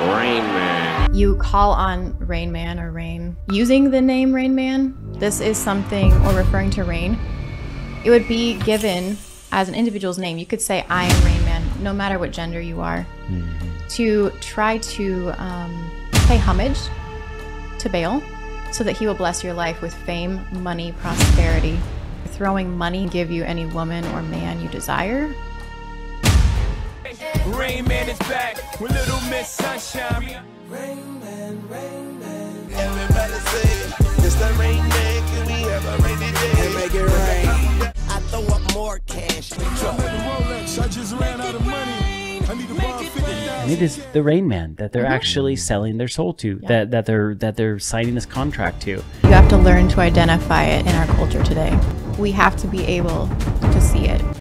Rain Man. You call on Rain Man or Rain. Using the name Rain Man, this is something, or referring to rain, it would be given as an individual's name. You could say, I am Rain Man, no matter what gender you are, to try to pay homage to Baal so that he will bless your life with fame, money, prosperity. Throwing money, give you any woman or man you desire. Rain Man is back with Little Miss Sunshine. Rain Man, Rain Man. Everybody say, it's the Rain Man, can we have a rainy day? And make it rain. I throw up more cash. I just ran out of money. I need to borrow $50,000. It is the Rain Man that they're actually selling their soul to, that they're signing this contract to. You have to learn to identify it in our culture today. We have to be able